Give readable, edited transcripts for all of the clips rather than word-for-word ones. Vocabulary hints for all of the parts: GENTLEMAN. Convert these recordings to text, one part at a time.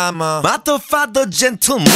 I'm a motherfucker gentleman.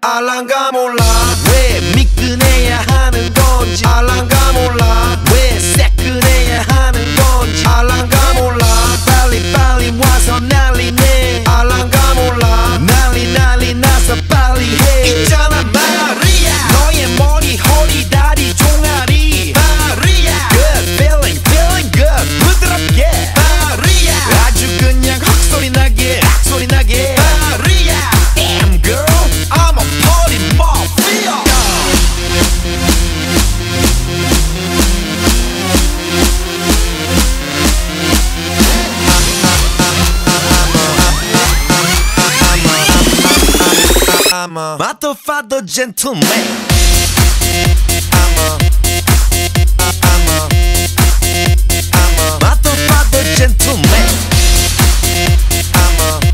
알랑가몰라 왜 미끈해야 하는 건지 알랑가몰라 왜 새끈해야 하는 건지 알랑가몰라 빨리빨리 와서 난리네 알랑가몰라 난리 나서 빨리 해 있잖아 마리아 너의 머리 허리 다리 종아리 마리아 Good feeling feeling good 부드럽게 마리아 아주 그냥 헉 소리 나게 악 소리 나게 마리아 Damn girl I'm a I'm a motherfucker gentleman. I'm a motherfucker gentleman. I'm a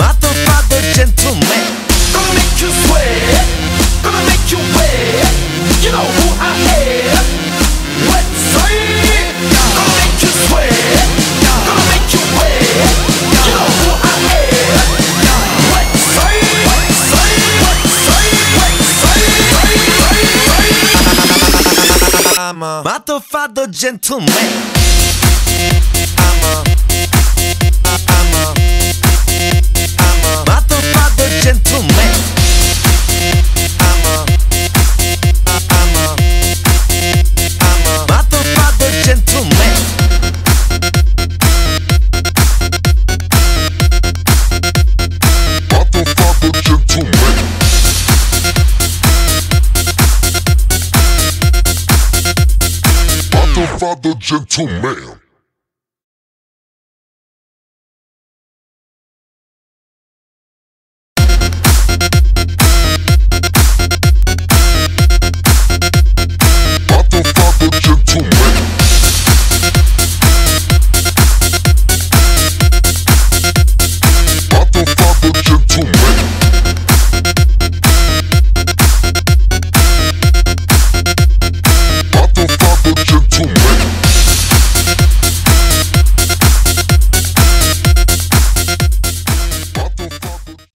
motherfucker gentleman. Gonna make you sweat, gonna make you wet. You know who I am. Let's say, gonna make you sweat, gonna make you wet. You know who I I'm a motherfucker gentleman. I'm a motherfucker gentleman. I'm a motherfucker gentleman. Motherfucker gentleman. Father, gentleman.